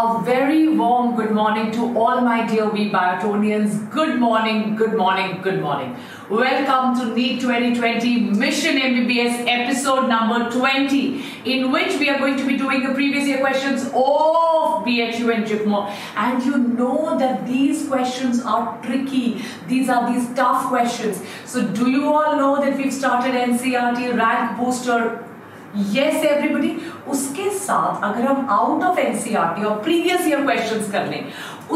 A very warm good morning to all my dear We Biotonians. Good morning, good morning, good morning. Welcome to NEET 2020 Mission MBBS episode number 20, in which we are going to be doing the previous year questions of BHU and JIPMER. And you know that these questions are tricky. These are these tough questions. So do you all know that we've started NCERT rank booster? Yes everybody. उसके साथ अगर हम out of NCERT और previous year questions कर लें,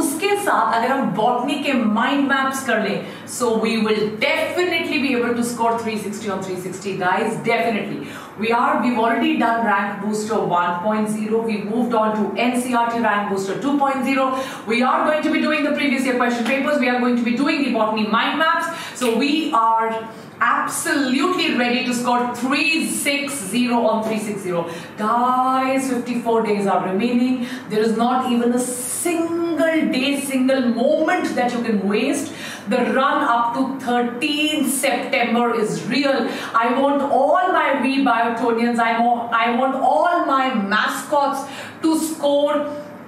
उसके साथ अगर हम बॉटनी के माइंड मैप्स कर लें, so we will definitely be able to score 360 और 360 guys, definitely. We've already done rank booster 1.0. We moved on to NCERT rank booster 2.0. We are going to be doing the previous year question papers. We are going to be doing the botany mind maps. So we are absolutely ready to score 360 on 360. Guys, 54 days are remaining. There is not even a single day, single moment that you can waste. The run up to 13th September is real. I want all my We Biotonians, I want all my mascots to score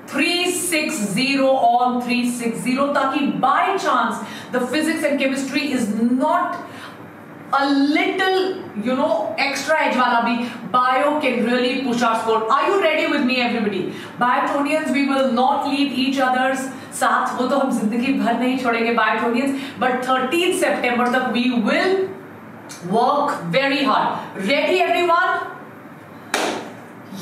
360 on 360, ताकि by chance the physics and chemistry is not a little, you know, extra edge wala bhi. Bio can really push our score. Are you ready with me, everybody? Biotonians, we will not leave each other's साथ, वो तो हम जिंदगी भर नहीं छोड़ेंगे बायोटोनियंस, but 13 सितंबर तक we will work very hard. Ready everyone?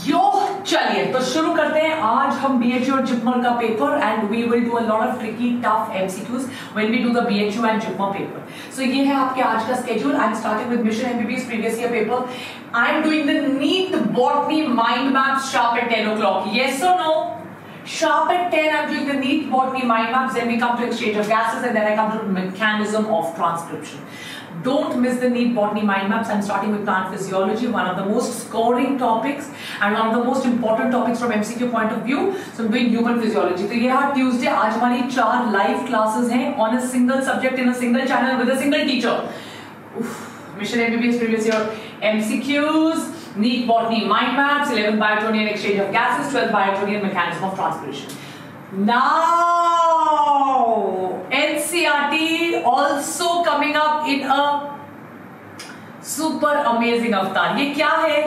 यो चलिए तो शुरू करते हैं. आज हम BHU और JIPMER का paper and we will do a lot of tricky, tough MCQs when we do the BHU and JIPMER paper. So ये है आपके आज का schedule. I'm starting with Mission MBBS previous year paper. I'm doing the NEET Botany mind maps sharp at 10 o'clock. Yes or no? Sharp at 10, I'm doing the NEET botany mind maps, then we come to exchange of gases, and then I come to mechanism of transcription. Don't miss the NEET botany mind maps. I'm starting with plant physiology, one of the most scoring topics and one of the most important topics from MCQ point of view. So I'm doing human physiology. So yeah, Tuesday, आज हमारी 4 live classes हैं on a single subject in a single channel with a single teacher. Mission MBBS previous year MCQs. NEET botany mind maps, 11 Biotonian exchange of gases, 12 Biotonian mechanism of transpiration. Now, NCERT also coming up in a super amazing avatar. ये क्या है?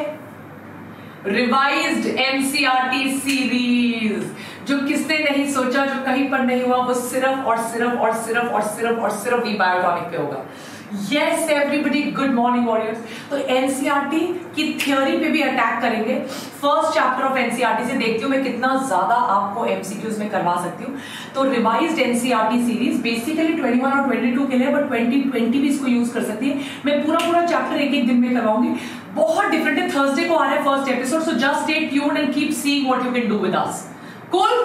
Revised NCERT series. जो किसने नहीं सोचा, जो कहीं पर नहीं हुआ, वो सिर्फ और सिर्फ और सिर्फ और सिर्फ और सिर्फ We Biotonic पे होगा. Yes everybody, good morning warriors. तो NCERT की theory पे भी attack करेंगे. First chapter of NCERT से देखती हूँ मैं कितना ज़्यादा आपको MCQs में करवा सकती हूँ. तो revised NCERT series basically 21 और 22 के लिए, but 2020 भी इसको use कर सकती है. मैं पूरा chapter एक दिन में करवाऊँगी. बहुत different है. Thursday को आ रहा है first episode, so just stay tuned and keep seeing what you can do with us. Cool?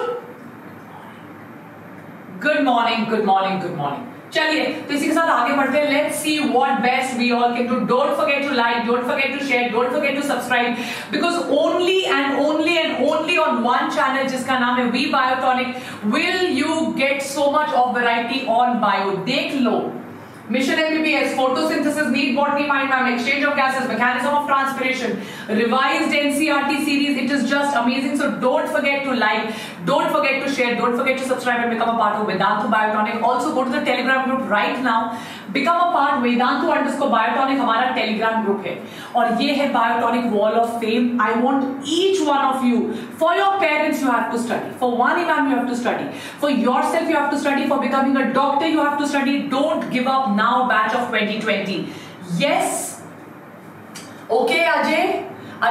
Good morning, good morning, good morning. चलिए तो इसी के साथ आगे बढ़ते हैं. Let's see what best we all can do. Don't forget to like, don't forget to share, don't forget to subscribe, because only and only and only on one channel जिसका नाम है We Biotonic will you get so much of variety on bio. देख लो Mission MBBS, photosynthesis, NEET botany mind map, exchange of gases, mechanism of transpiration, revised NCERT series. It is just amazing. So don't forget to like, don't forget to share, don't forget to subscribe and become a part of Vedantu Biotonic. Also go to the Telegram group right now. Become a part. Vedantu_Biotonic हमारा Telegram group है. और ये है Biotonic Wall of Fame. I want each one of you. For your parents, you have to study. For one imam, you have to study. For yourself, you have to study. For becoming a doctor, you have to study. Don't give up now, batch of 2020. Yes. Okay, Ajay.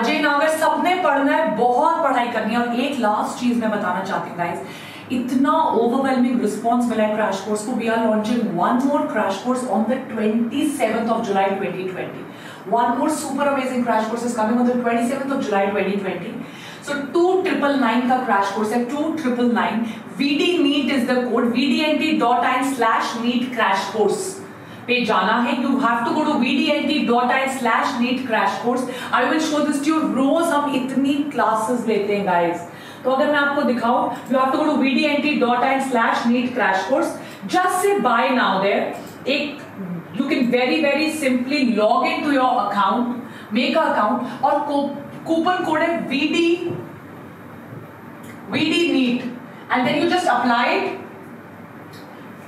Ajay Nagar, सबने पढ़ना है, बहुत पढ़ाई करनी है. और एक last चीज मैं बताना चाहती हूँ, guys. इतना ओवरवेलमिंग रिस्पांस मिला है क्रैश कोर्स को. We are launching one more crash course on the 27th of July 2020. One more super amazing crash course is coming on the 27th of July 2020. So 2999 का crash course है. 2999 VDNEET is the code. vdnt.in/neet crash course पे जाना है. You have to go to vdnt.in/neet crash course. I will show this to you. रोज हम इतनी classes लेते हैं गाइस, तो अगर मैं आपको दिखाऊं, you have to go to vdnt.in/neet crash course. Just say buy now there एक you can very very simply log in to your account, make a account, और कूपन कोड है VD VDNEET, and then you just apply it,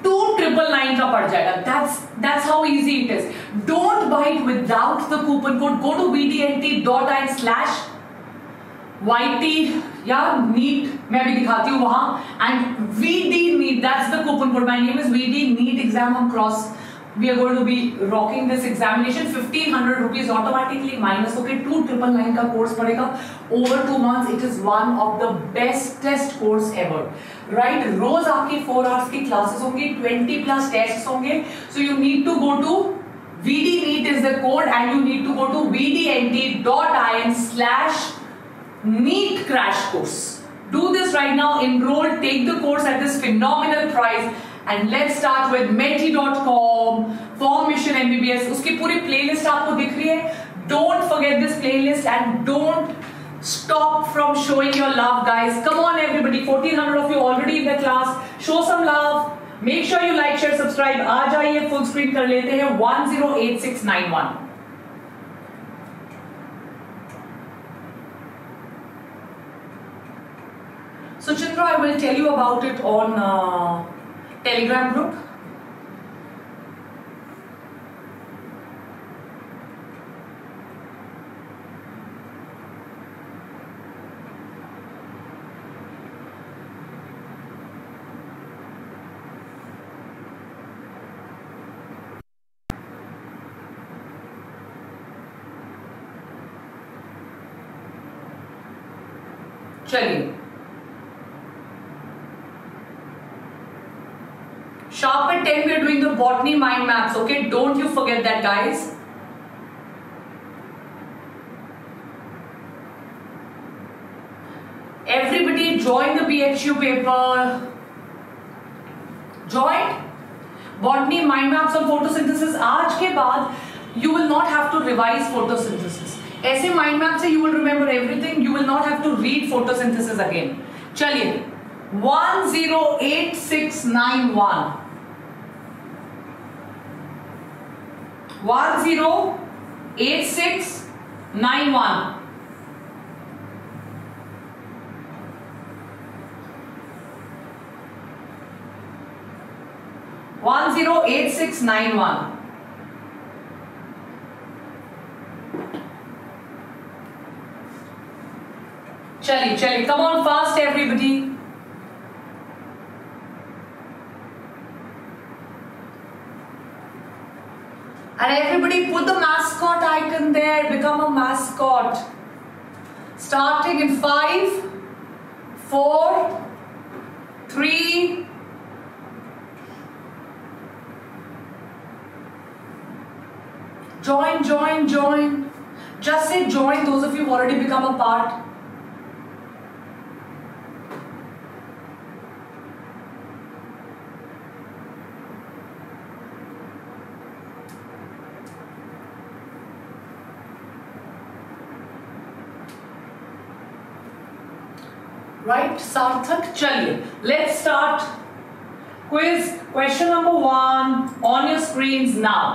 2999 का पड़ जाएगा. That's how easy it is. Don't buy it without the coupon code. Go to vdnt.in/yt या NEET, मैं भी दिखाती हूँ वहां. And VDNEET, that's the coupon code. My name is VDNEET exam on cross. We are going to be rocking this examination. 1500 rupees automatically minus होके 2999 का course पड़ेगा. Over 2 months, it is one of the bestest course ever. Right? रोज आपकी 4 hours की classes होंगी, 20+ tests होंगे. So you need to go to VDNEET is the code, and you need to go to vdnt.in/NEET crash course. Do this right now. Enroll. Take the course at this phenomenal price. And let's start with menti.com for Mission MBBS. उसकी पूरी playlist आपको दिख रही है. Don't forget this playlist and don't stop from showing your love, guys. Come on, everybody. 1400 of you already in the class. Show some love. Make sure you like, share, subscribe. आ जाइए, full screen कर लेते हैं 108691. So Chandra, I will tell you about it on Telegram group. चलिए, sharp at 10 we are doing the botany mind maps. Okay, don't you forget that, guys. Everybody join the BHU paper. Join botany mind maps on photosynthesis. आज के बाद you will not have to revise photosynthesis. ऐसे mind map से you will remember everything. You will not have to read photosynthesis again. चलिए 108691. 108691. चलिए चलिए, come on fast everybody. And everybody put the mascot icon there. Become a mascot. Starting in 5, 4, 3. Join. Just say join. Those of you who already become a part. Right, Sarthak. Chaliye, let's start quiz. Question number 1 on your screens now.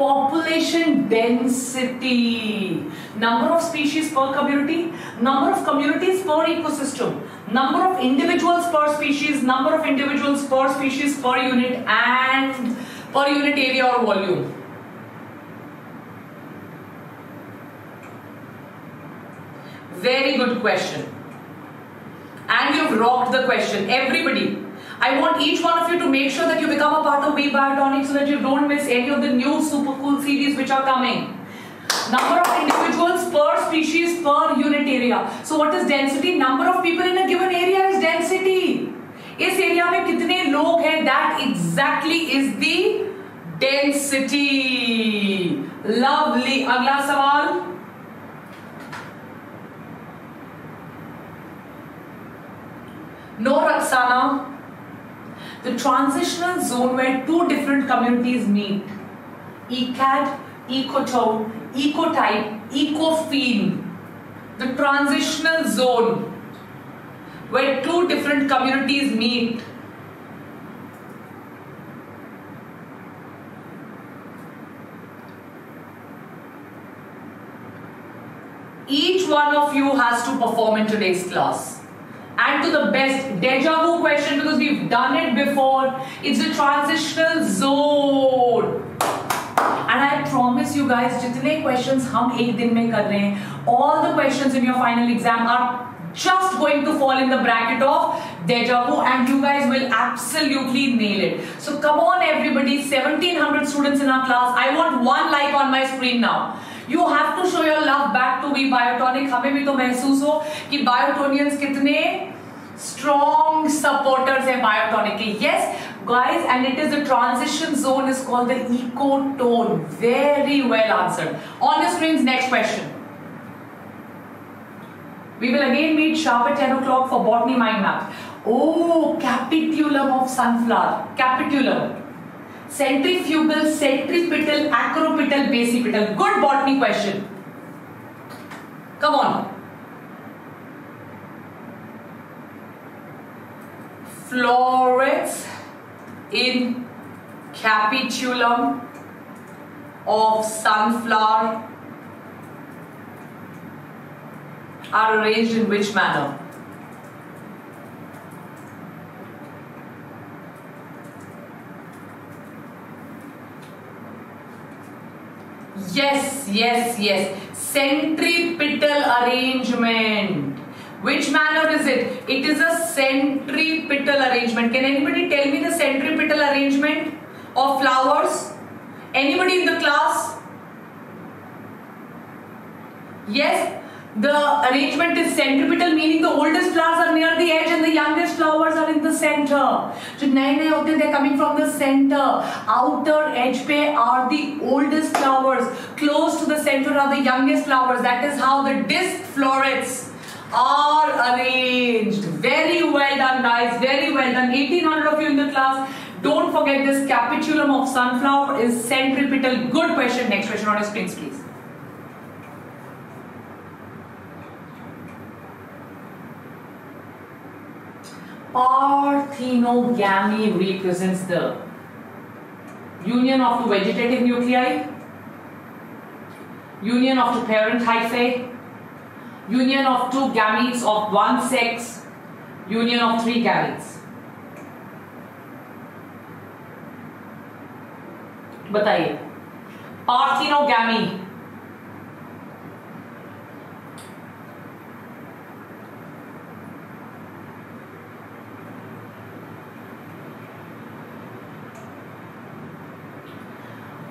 Population density, number of species per community, number of communities per ecosystem, number of individuals per species, number of individuals per species per unit, and per unit area or volume. Very good question. And you've rocked the question, everybody. I want each one of you to make sure that you become a part of We Biotonic so that you don't miss any of the new super cool series which are coming. Number of individuals per species per unit area. So what is density? Number of people in a given area is density. इस area में कितने लोग हैं, that exactly is the density. Lovely. अगला सवाल, no Ruksana. The transitional zone where two different communities meet, ecad, ecotone, ecotype, ecophene. The transitional zone where two different communities meet. one of you has to perform in today's class. And to the best, deja vu question, because we've done it before. It's a transitional zone. And I promise you guys, jitne questions hum ek din mein kar rahe hain, all the questions in your final exam are just going to fall in the bracket of deja vu, and you guys will absolutely nail it. So come on everybody, 1700 students in our class. I want one like on my screen now. You have to show your love back to We Biotonic. हमें भी तो महसूस हो कि Biotonians कितने strong supporters हैं Biotonic के. Yes, guys, and it is the transition zone is called the ecotone. Very well answered. On your screens, next question. We will again meet sharp at 10 o'clock for botany mind map. Oh, capitulum of sunflower. Capitulum. Centrifugal, centripetal, acropetal, basipetal. Good botany question. Come on. Florets in capitulum of sunflower are arranged in which manner? Yes, yes, yes. Centripetal arrangement. Which manner is it? It is a centripetal arrangement. Can anybody tell me the centripetal arrangement of flowers? Anybody in the class? Yes. The arrangement is centripetal, meaning the oldest flowers are near the edge and the youngest flowers are in the center. जो नए नए होते हैं, they are coming from the center. Outer edge पे are the oldest flowers. Close to the center are the youngest flowers. That is how the disc florets are arranged. Very well done, guys. Very well done. 1800 of you in the class. Don't forget this. Capitulum of sunflower is centripetal. Good question. Next question on your screens, please. Parthenogamy represents the union of two vegetative nuclei, union of two parent hyphae, union of two gametes of one sex, union of three gametes. बताइए, parthenogamy.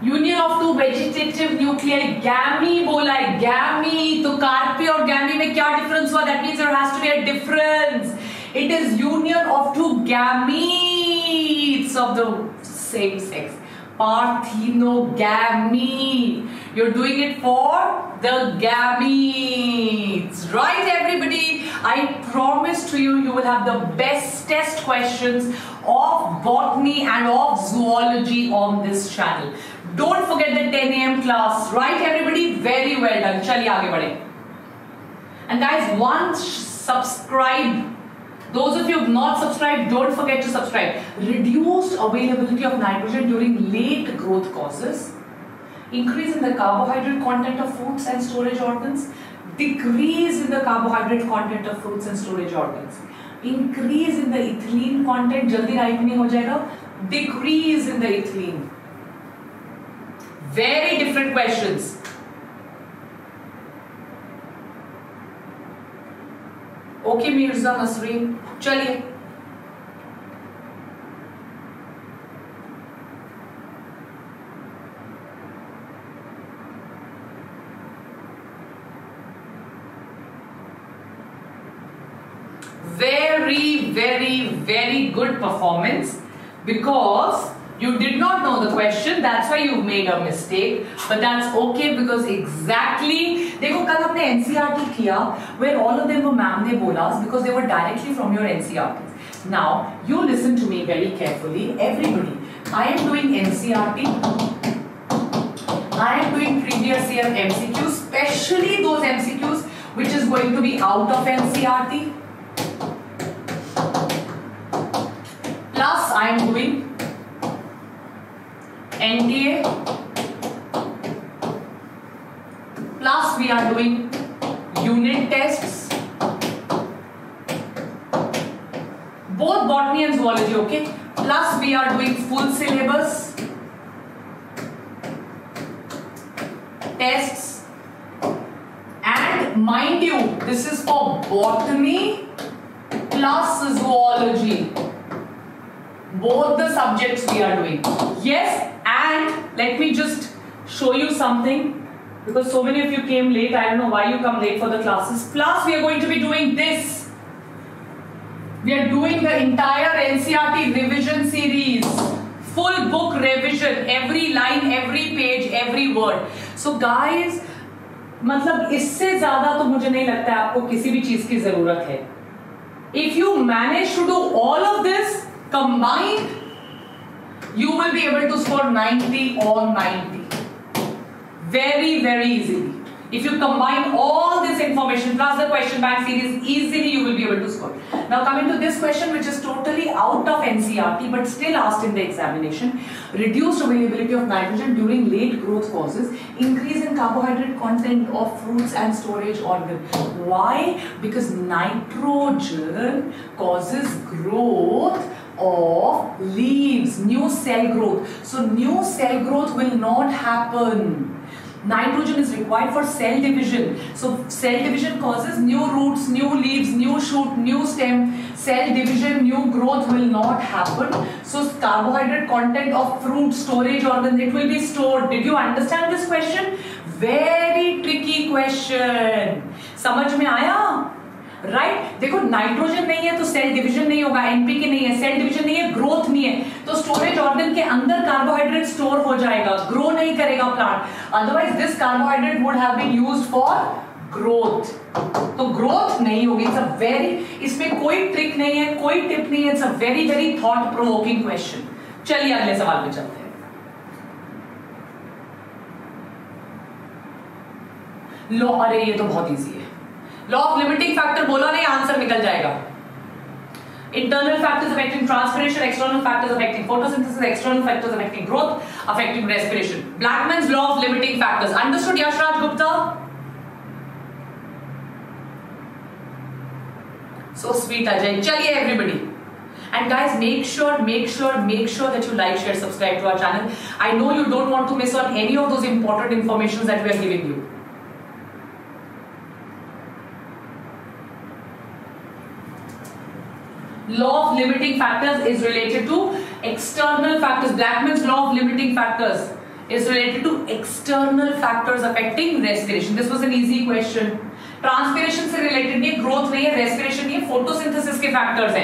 Union of two vegetative nuclear, gamy बोला है, गैमी, तो carpe और गैमी में क्या difference हुआ? That means there has to be a difference. It is union of two gametes of the same sex. Parthenogamy. You're doing it for the gametes, right everybody? I promise to you, you will have the best test questions of botany and of zoology on this channel. Don't forget the 10 a.m. class, right everybody? Very well done. Chaliye aage badhe. And guys, once subscribe. Those of you who have not subscribed, don't forget to subscribe. Reduced availability of nitrogen during late growth causes increase in the carbohydrate content of fruits and storage organs, decrease in the carbohydrate content of fruits and storage organs, increase in the ethylene content, jaldi ripening ho jayega, decrease in the ethylene. Very different questions. Okay, Mirza Nasreen, chaliye. Very, very, very good performance, because you did not know the question. That's why you made a mistake, but that's okay, because exactly. देखो कल हमने NCERT किया, where all of them were ma'am ne bolas, because they were directly from your NCERT. Now you listen to me very carefully, everybody. I am doing NCERT. I am doing previous year MCQs, especially those MCQs which is going to be out of NCERT. Plus, I am doing NTA. Plus, we are doing unit tests, both botany and zoology, okay, plus we are doing full syllabus tests, and mind you this is for botany plus zoology, both the subjects we are doing. Yes, and let me just show you something, because so many of you came late, I don't know why you come late for the classes. Plus we are going to be doing this, we are doing the entire NCERT revision series, full book revision, every line, every page, every word. So guys, मतलब इससे ज्यादा तो मुझे नहीं लगता है आपको किसी भी चीज की जरूरत है. If you manage to do all of this combined, you will be able to score 90 on 90 very easily. If you combine all this information plus the question bank series, easily you will be able to score. Now coming to this question, which is totally out of NCERT but still asked in the examination: reduced availability of nitrogen during late growth causes increase in carbohydrate content of fruits and storage organ. Why? Because nitrogen causes growth of leaves, new cell growth. So new cell growth will not happen. Nitrogen is required for cell division, so cell division causes new roots, new leaves, new shoot, new stem. Cell division, new growth will not happen. So carbohydrate content of fruit, storage organ, it will be stored. Did you understand this question? Very tricky question. समझ में आया? Right? देखो nitrogen नहीं है तो cell division नहीं होगा, NPK नहीं है, सेल डिविजन नहीं है, ग्रोथ नहीं है, तो स्टोरेज ऑर्गन के अंदर कार्बोहाइड्रेट स्टोर हो जाएगा, ग्रो नहीं करेगा plant. Otherwise this carbohydrate would have been used for growth, तो ग्रोथ नहीं होगी. इट्स अ वेरी, इसमें कोई ट्रिक नहीं है, कोई टिप नहीं है. It's a very thought provoking question. चलिए अगले सवाल पे चलते हैं. लो, अरे ये तो बहुत ईजी है. लॉ ऑफ लिमिटिंग फैक्टर बोला नहीं, आंसर निकल जाएगा. Internal factors affecting transpiration, external factors affecting photosynthesis, external factors affecting growth, affecting respiration. Blackman's law of limiting factors. Understood Yashraj Gupta? So sweet Ajay. चलिए everybody, and guys make sure that you like, share, subscribe to our channel. I know you don't want to miss on any of those important informations that we are giving you. Law of limiting factors is related to external factors. Blackman's law of limiting factors is related to external factors affecting respiration. This was an easy question. Transpiration से related नहीं, growth नहीं है, respiration नहीं है, photosynthesis के factors हैं.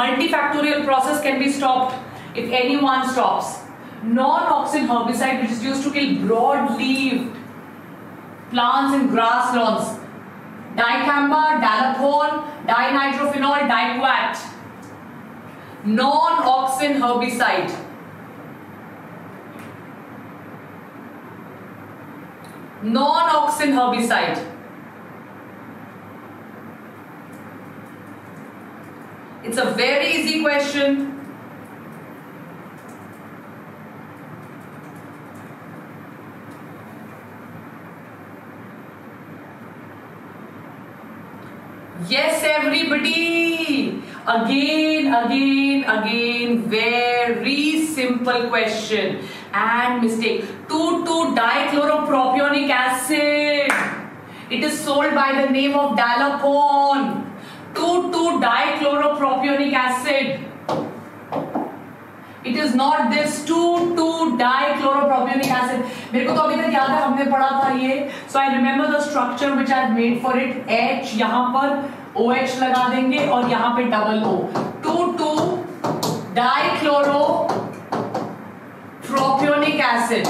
Multifactorial process can be stopped if anyone stops. Non-auxin herbicide which is used to kill broad-leaved plants and grasslands. Dicamba, dalaphol, dinitrophenol, diquat. Non-auxin herbicide. Non-auxin herbicide It's a very easy question. Yes everybody, again very simple question and mistake. 2,2-dichloropropionic acid, it is sold by the name of Dalapon. 2,2-dichloropropionic acid, it is not this. 2,2-dichloropropionic acid. मेरे को तो अभी तक याद है, हमने पढ़ा था ये. So I remember the structure which I have made for it. H यहाँ पर OH लगा देंगे और यहाँ पे डबल O. 2,2-dichloropropionic acid.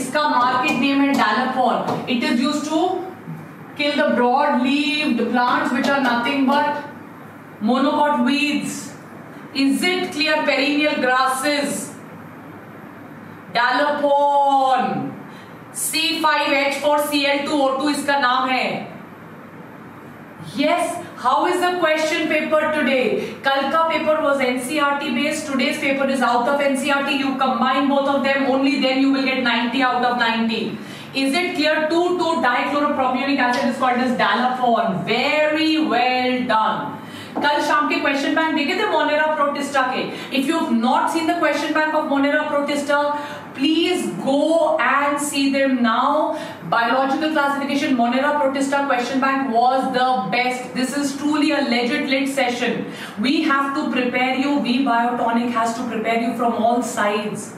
इसका मार्केट नेम है dalapon. It is used to kill the broad-leaved plants which are nothing but monocot weeds. Is it clear? Perennial grasses. Dalapon. C5H4Cl2O2 इसका नाम है. Yes. How is the question paper today? कल का paper was NCERT based. Today's paper is out of NCERT. You combine both of them, only then you will get 90 out of 90. Is it clear? 2,2-dichloropropionic acid is called as डायलफोन. Very well done. कल शाम के question bank देखे थे Monera Protista के. If you have not seen the question bank of Monera Protista, please go and see them now. Biological classification Monera protista question bank was the best. This is truly a legit lit session. We have to prepare you. We Biotonic has to prepare you from all sides.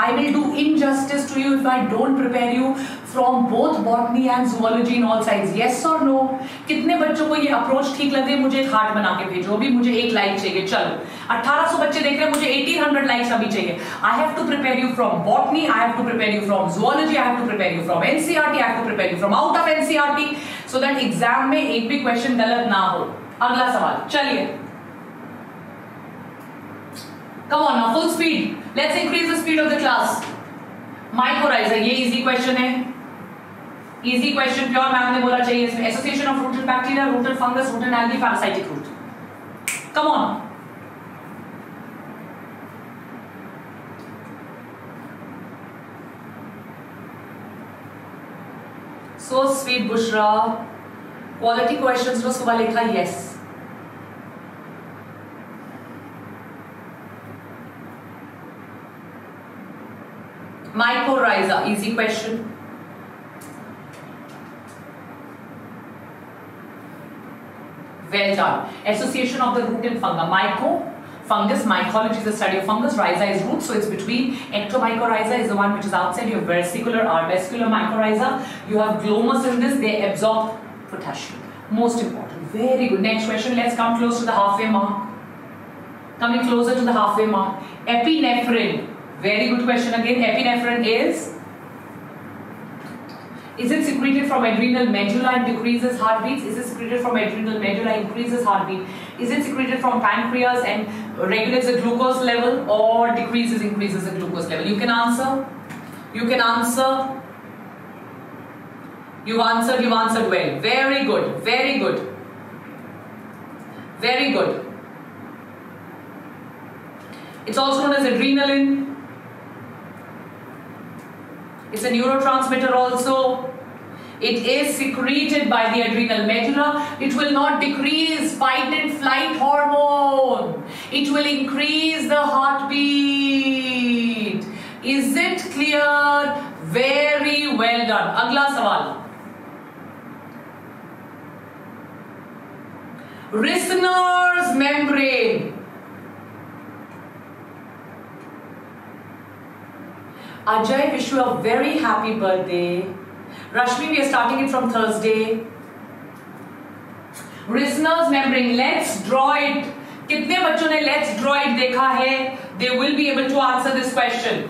I will do injustice to you if I don't prepare you from both botany and zoology in all sides. Yes or no? कितने बच्चों को ये approach ठीक लग रही है? मुझे एक हार्ट बना के भेजो. अभी मुझे एक लाइक चाहिए. चलो 1800 बच्चे देख रहे हैं, मुझे 1800 लाइक्स अभी चाहिए. I have to prepare you from botany, I have to prepare you from zoology, I have to prepare you from NCERT, I have to prepare you from out of NCERT, so that exam में एक भी question गलत ना हो. अगला सवाल चलिए. Come on now, full speed. Let's increase the speed of the class. Mycorrhiza, ये easy question है. Easy question प्योर मैम ने बोला चाहिए. Association of rooted bacteria, rooted fungus, rooted algae, parasitic root. Come on. So sweet Bushra. Quality questions जो सुबह लिखा yes. Mycorrhiza, easy question. Well done. Association of the root and fungi. Myco, fungus. Mycology is the study of fungus. Rhiza is root, so it's between. Ectomycorrhiza is the one which is outside. You have versicular or vascular mycorrhiza. You have glomus in this. They absorb potassium. Most important. Very good. Next question. Let's come close to the halfway mark. Coming closer to the halfway mark. Epinephrine. Very good question again. Epinephrine is it secreted from adrenal medulla and decreases heartbeats? Is it secreted from adrenal medulla, increases heartbeat? Is it secreted from pancreas and regulates the glucose level, or decreases, increases the glucose level? You can answer. You can answer. You answered. You answered well. Very good. Very good. Very good. It's also known as adrenaline. It's a neurotransmitter also. It is secreted by the adrenal medulla. It will not decrease fight and flight hormone. It will increase the heartbeat. Is it clear? Very well done. Agla sawal. Ricinus membrane. Ajay, wish you a very happy birthday. Rashmi, we are starting it from Thursday. Ricinus membrane, let's draw it. कितने बच्चों ने let's draw it देखा है? They will be able to answer this question.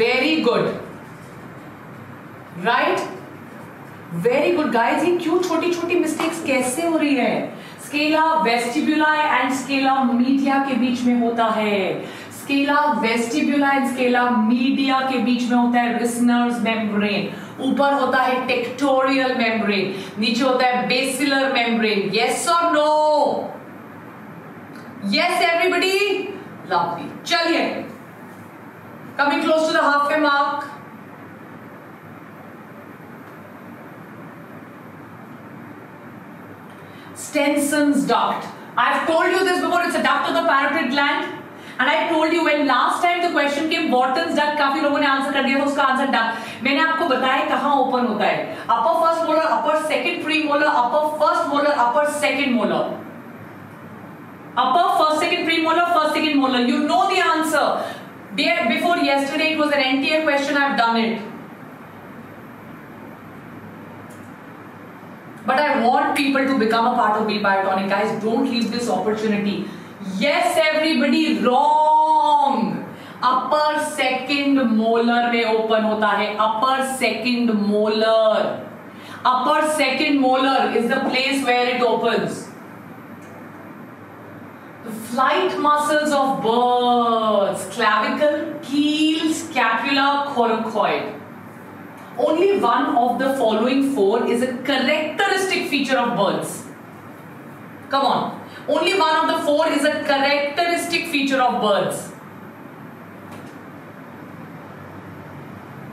Very good, right? Very good, guys. ये क्यों छोटी-छोटी mistakes कैसे हो रही है? Scala vestibuli and scala media के बीच में होता है. Scala vestibuli and scala media के बीच में होता है Ricinus membrane. ऊपर होता है tectorial membrane, नीचे होता है basilar membrane. Yes or no? Yes, everybody. Lovely. चलिए. Coming close to the halfway mark. Stenson's duct. I've told you this before. It's a duct of the parotid gland. And I told you when last time the question came, Wharton's duct. काफी लोगों ने answer कर दिया था. उसका answer duct. मैंने आपको बताया कहाँ ओपन होता है. Upper first molar, upper second premolar, upper first molar, upper second molar. Upper first second premolar, first second molar. You know the answer. Day before yesterday, it was an NTA question. I've done it, but I want people to become a part of We Biotonic, guys. Don't leave this opportunity. Yes, everybody, wrong. Upper second molar में open होता है. Upper second molar. Upper second molar is the place where it opens. Flight muscles of birds: clavicle, keel, scapula, coracoid. only one of the following four is a characteristic feature of birds. Come on. Only one of the four is a characteristic feature of birds.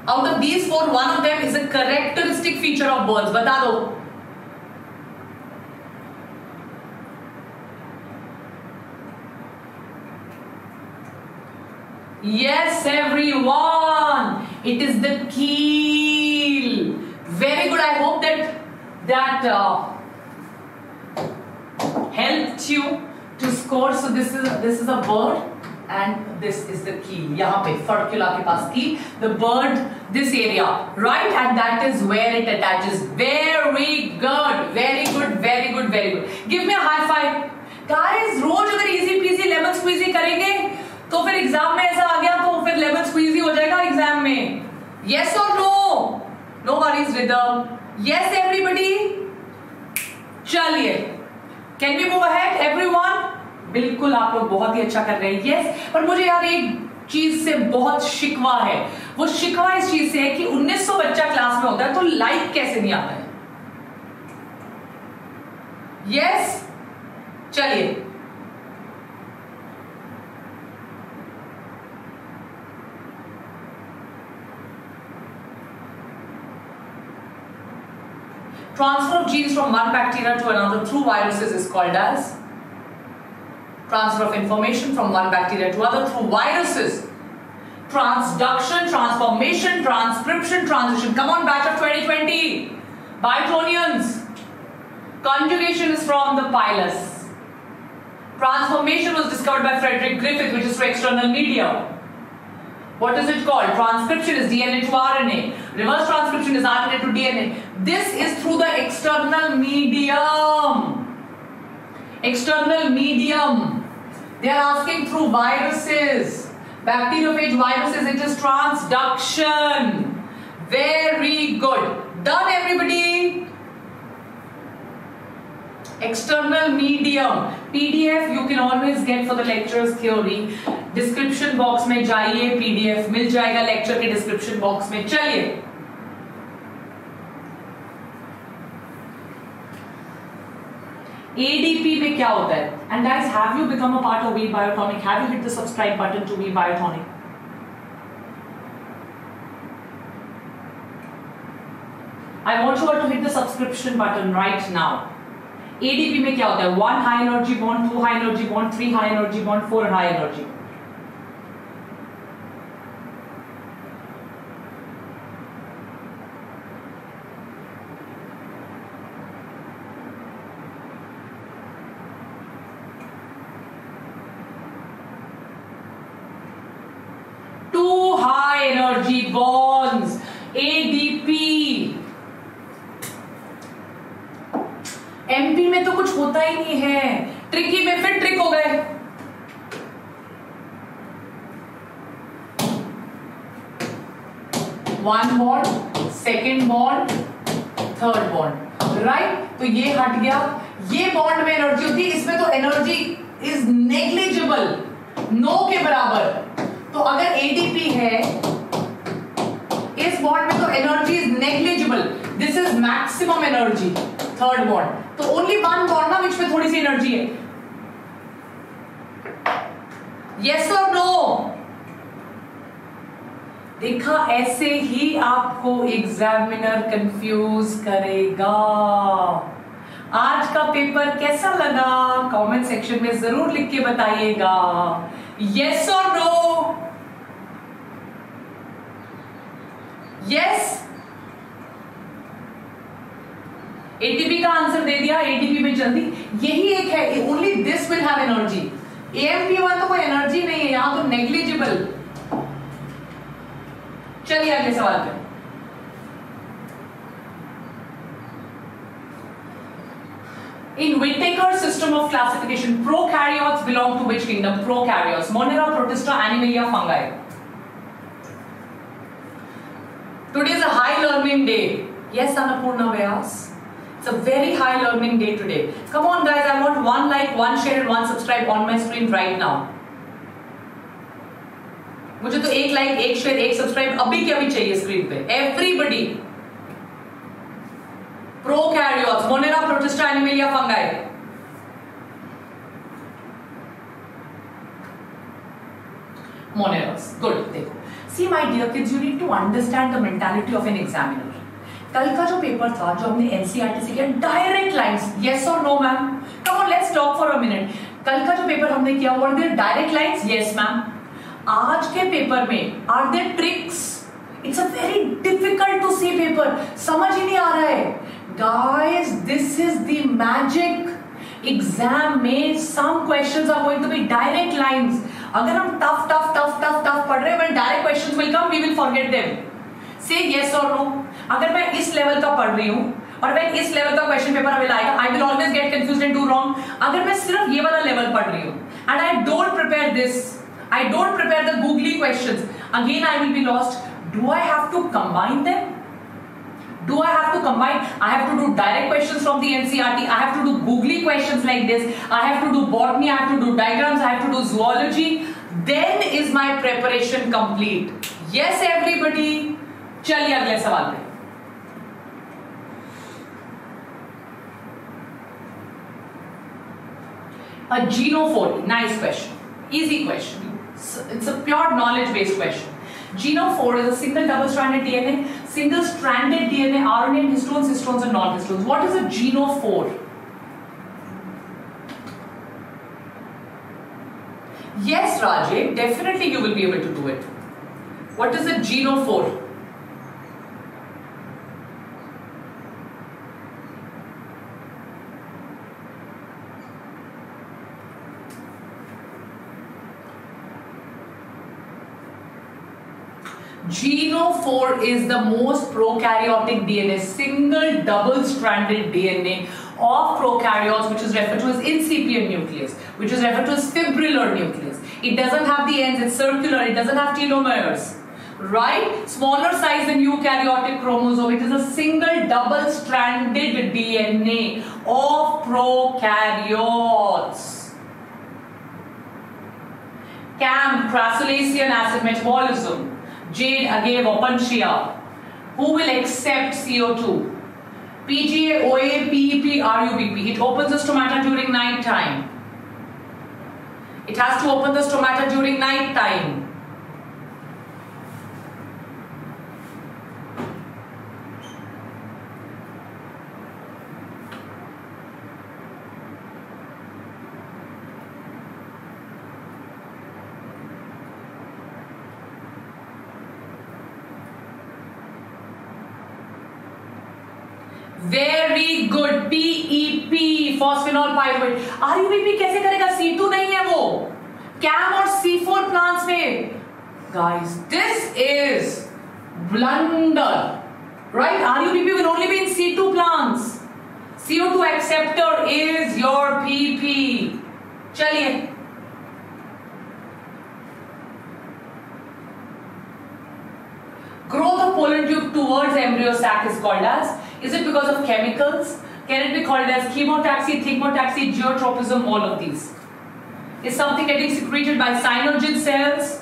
Out of these four, one of them is a characteristic feature of birds. बता दो. Yes, everyone. It is the keel. Very good. I hope that helped you to score. So this is a bird, and this is the keel. यहाँ पे furcula के पास keel. The bird, this area, right, and that is where it attaches. Very good. Very good. Very good. Very good. Give me a high five, guys. रोज अगर easy peasy lemon squeezy करेंगे तो फिर exam में ऐसा आ गया तो फिर level squeezy हो जाएगा एग्जाम में. यस और no? No worries with the yes everybody. चलिए, can we move ahead everyone? बिल्कुल, आप लोग बहुत ही अच्छा कर रहे हैं. यस पर मुझे यार एक चीज से बहुत शिकवा है. वो शिकवा इस चीज से है कि 1900 बच्चा क्लास में होता है तो लाइक कैसे नहीं आता है. यस चलिए, transfer of genes from one bacteria to another through viruses is called as transfer of information from one bacteria to other through viruses. Transduction, transformation, transcription, transition. Come on, batch of 2020. Biotonians. Conjugation is from the pilus. Transformation was discovered by Frederick Griffith, which is for external media. What is it called? Transcription is DNA to RNA. Reverse transcription is RNA to DNA. This is through the external medium. External medium. They are asking through viruses. Bacteriophage viruses, it is transduction. Very good. Done, everybody. External medium. PDF you can always get for the lectures theory. Description box में जाइए, PDF मिल जाएगा lecture के description box में. चलिए, ADP में क्या होता है? And guys, have you become a part of We Biotonic? Have you hit the subscribe button to We Biotonic? I want you all to hit the subscription button right now. ADP में क्या होता है? 1 high energy bond, 2 high energy bond, 3 high energy bond, 4 high energy. Two high energy bonds, ADP. MP में तो कुछ होता ही नहीं है. ट्रिकी में फिर ट्रिक हो गए. One bond, second bond, third bond, right. तो ये हट गया. ये बॉन्ड में एनर्जी होती है, इसमें तो एनर्जी इज नेग्लिजिबल, नो के बराबर. तो अगर एडीपी है इस बॉन्ड में तो energy is negligible. This is maximum energy, third bond. तो ओनली वन बॉन्ड ना विच में थोड़ी सी एनर्जी है. यस और नो? देखा, ऐसे ही आपको एग्जामिनर कंफ्यूज करेगा. आज का पेपर कैसा लगा कमेंट सेक्शन में जरूर लिख के बताइएगा. यस और नो? यस, एटीपी का आंसर दे दिया. एटीपी में जल्दी यही एक है, only this will have energy. AMP one तो कोई एनर्जी नहीं है, यहां तो नेग्लिजिबल. चलिए अगले सवाल पे. In Whittaker's system of classification, prokaryotes belong to which kingdom? Prokaryotes. Monera, Protista, Animalia, fungi. Today is a high learning day. Yes, Annapurna Vyas. It's a very high learning day today. Come on, guys! I want one like, one share, and one subscribe on my screen right now. मुझे तो एक like, एक share, एक subscribe अभी के अभी चाहिए screen पे। Everybody prokaryotes, Monera, Protista, Animalia, fungi, Moneras. Good. देखो, see my dear kids, you need to understand the mentality of an examiner. कल का जो पेपर था, जो हमने एनसीईआरटी से किया, डायरेक्ट लाइंस, यस और no ma'am, come on let's talk for a minute. कल का जो पेपर हमने किया, were there direct lines, yes ma'am. आज के पेपर में are there tricks? It's a very difficult to see paper, समझ ही नहीं आ रहा है। Guys, this is the magic. Exam में some questions are going to be direct lines. अगर हम tough tough tough tough tough पढ़ रहे हैं, direct questions will come, we will forget them. Say yes और नो। अगर मैं इस लेवल का पढ़ रही हूं और मैं इस लेवल का क्वेश्चन पेपर में लाएगा, I will always get confused and do wrong. अगर मैं सिर्फ ये वाला लेवल पढ़ रही हूं and I don't prepare this, I don't prepare the googly questions, again I will be lost. Do I have to combine them? Do I have to combine? I have to do direct questions from the NCERT. I have to do googly questions like this. I have to do botany. I have to do diagrams. I have to do zoology. Then is my preparation complete? Yes, everybody. चलिए अगले सवाल पे। A genophore. Nice question. Easy question. It's a pure knowledge-based question. Genophore is a single double-stranded DNA, single-stranded DNA, RNA, and histones, histones, and non-histones. What is a genophore? Yes, Rajesh, definitely you will be able to do it. What is a genophore? Genophore is the most prokaryotic DNA, single double-stranded DNA of prokaryotes, which is referred to as incipient nucleus, which is referred to as fibrillar nucleus. It doesn't have the ends, it's circular, it doesn't have telomeres, right? Smaller size than eukaryotic chromosome. It is a single double-stranded DNA of prokaryotes. CAM, crasulacean acid metabolism. Jade, Agave, Opuntia. Who will accept CO2? PGA, OA, PEP, RUBP. It opens the stomata during night time. It has to open the stomata during night time. Very good. PEP, phosphonol pyruvate. RUBP कैसे करेगा? C2 नहीं है वो. CAM और C4 plants में. Guys, this is blunder, right? RUBP will only be in C2 plants. CO2 acceptor is your PP. चलिए growth of pollen tube towards embryo sac is called as, is it because of chemicals? Can it be called as chemotaxis, thigmotaxis, geotropism? All of these. Is something getting secreted by cyanogen cells?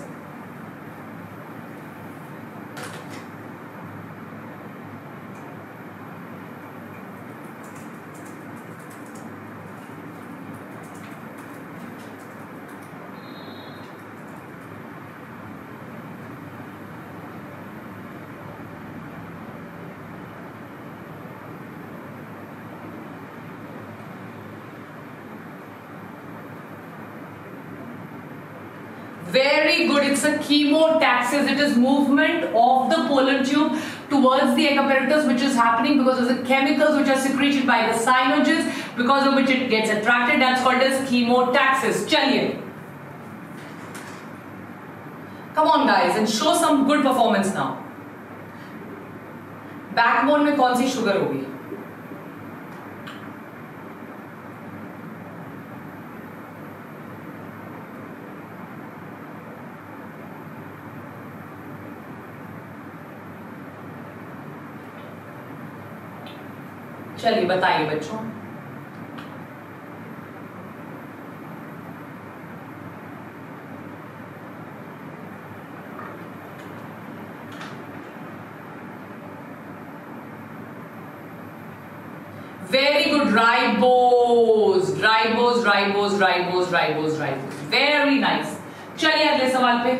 Very good. It's a chemotaxis. It is movement of the pollen tube towards the egg apparatus, which is happening because of the chemicals which are secreted by the cyanogens, because of which it gets attracted. That's called as chemotaxis. Chaliye. Come on, guys, and show some good performance now. Backbone में कौन सी sugar होगी? चलिए बताइए बच्चों। Very good, ribose, ribose, ribose, ribose, ribose, ribose. Very nice. चलिए अगले सवाल पे.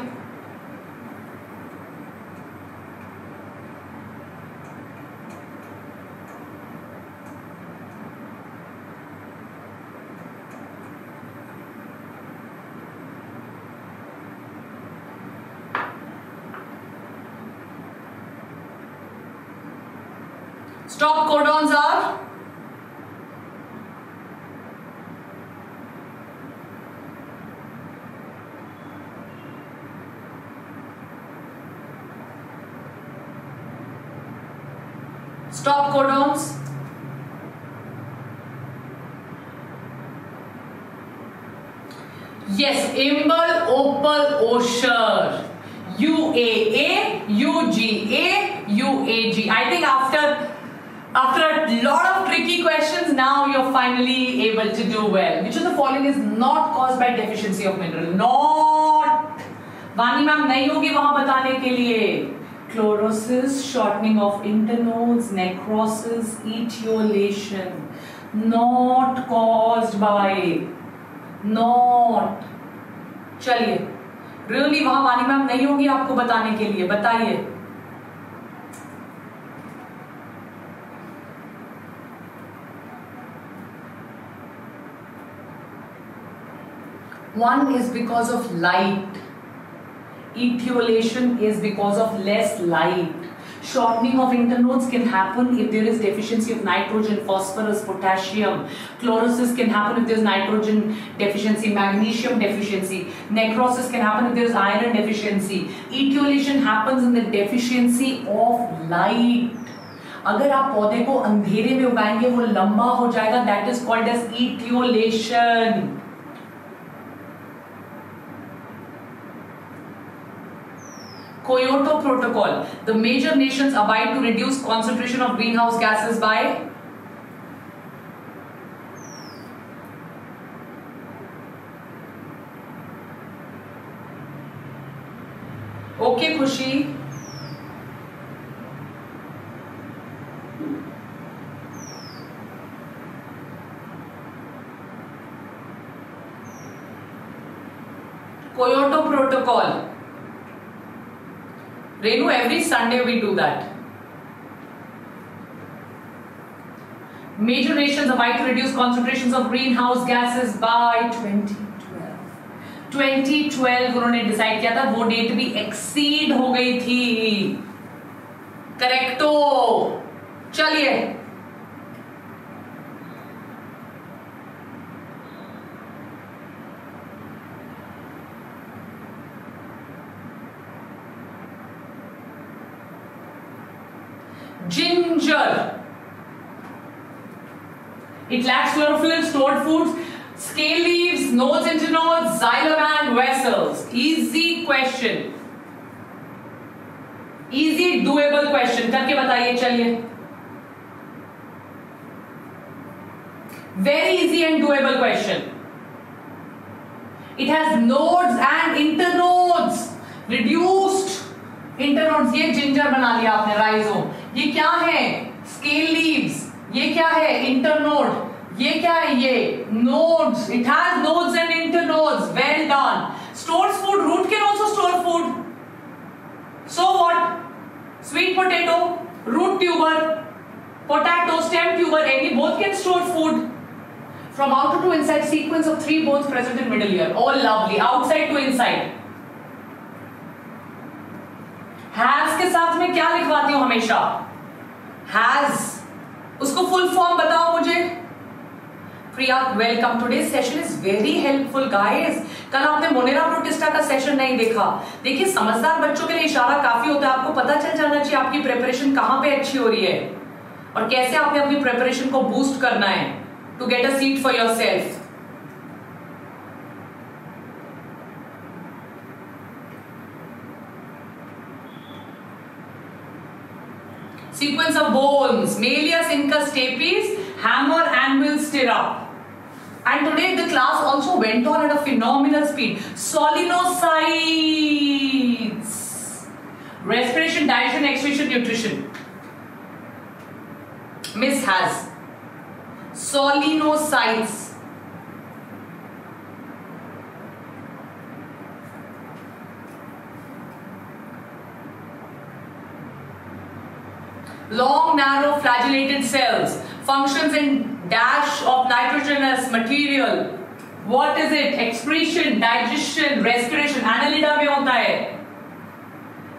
Stop codons are stop codons. Yes, imbal, opal, osher, UAA, UGA, UAG. I think after a lot of tricky questions, now you're finally able to do well. Which of the following is not caused by deficiency of mineral? Not. Vani ma'am nahi hogi wahan batane ke liye. Chlorosis, shortening of internodes, necrosis, etiolation. Not caused by. Not. चलिए. Really वहाँ वानी ma'am नहीं होगी आपको बताने के लिए. बताइए. One is because of light. Etiolation is because of less light. Shortening of internodes can happen if there is deficiency of nitrogen, phosphorus, potassium. Chlorosis can happen if there is nitrogen deficiency, magnesium deficiency. Necrosis can happen if there is iron deficiency. Etiolation happens in the deficiency of light. अगर आप पौधे को अंधेरे में उगाएंगे वो लंबा हो जाएगा. That is called as etiolation. Kyoto Protocol. The major nations abide to reduce concentration of greenhouse gases by. Okay, Khushi. Kyoto Protocol. Renu, every Sunday we do that. Major nations abide to reduce concentrations of greenhouse gases by 2012. 2012 उन्होंने decide किया था. वो date भी exceed हो गई थी. करेक्टो. चलिए ginger. It lacks chlorophyll, stored foods, scale leaves, nodes, internodes, xylem and vessels. Easy question. Easy doable question. करके बताइए. चलिए. Very easy and doable question. It has nodes and internodes. Reduced internodes. ये ginger बना लिया आपने. Rhizome. ये क्या है? Scale leaves. ये क्या है? इंटरनोड. ये क्या है? ये nodes. It has nodes and internodes. Well done. Stores food. Root can also store food. So what? Sweet potato, root tuber, potato stem tuber, any both can store food. From outer to inside sequence of three bones present in middle ear. All lovely. Outside to inside. Has के साथ में क्या लिखवाती हूं हमेशा? Has. उसको full form बताओ मुझे. Priya welcome. Today session is very helpful guys. कल आपने मोनेरा प्रोटिस्टा का सेशन नहीं देखा. देखिए समझदार बच्चों के लिए इशारा काफी होता है. आपको पता चल जाना चाहिए आपकी प्रिपरेशन कहां पे अच्छी हो रही है और कैसे आपने अपनी प्रिपरेशन को बूस्ट करना है to get a seat for yourself. Sequence of bones, malleus, incus, stapes, hammer, anvil, stirrup. And today the class also went on at a phenomenal speed. Solenocytes, respiration, digestion, excretion, nutrition. Miss has. Solenocytes. Long narrow flagellated cells, functions in dash of nitrogenous material. What is it? Excretion, digestion, respiration. Annelida में होता है.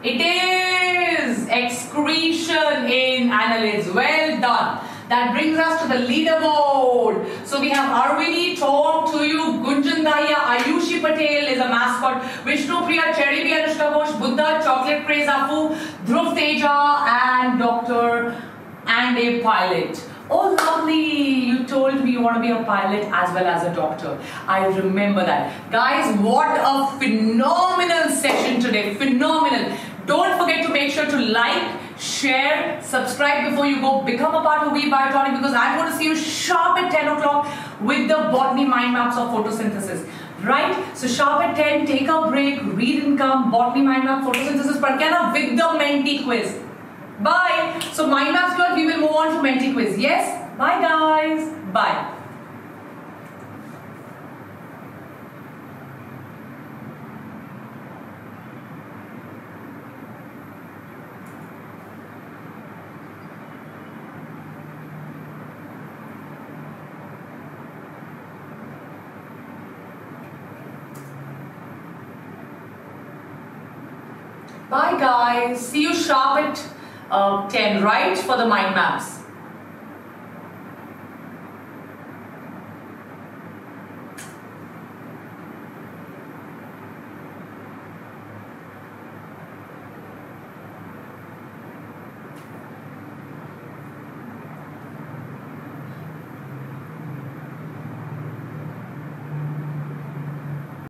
It is excretion in annelids. Well done. That brings us to the leaderboard. So we have Arvini talked to you. Gunjan Dahia, Ayushi Patel is a mascot. Vishnu Priya, Cherry B, Anushka Ghosh, Buddha, Chocolate Praise Apu, Dhruv Teja, and Dr. and a pilot. Oh, lovely. You told me you want to be a pilot as well as a doctor. I remember that. Guys, what a phenomenal session today. Phenomenal. Don't forget to make sure to like, share, subscribe before you go. Become a part of We Biotonic because I'm going to see you sharp at 10 o'clock with the botany mind maps of photosynthesis. Right? So sharp at 10, take a break, read and come, botany mind map, photosynthesis, Parkana with the Menti quiz. Bye. So mind maps good, we will move on to Menti quiz. Yes? Bye guys. Bye. Bye guys, see you sharp at 10, right, for the mind maps.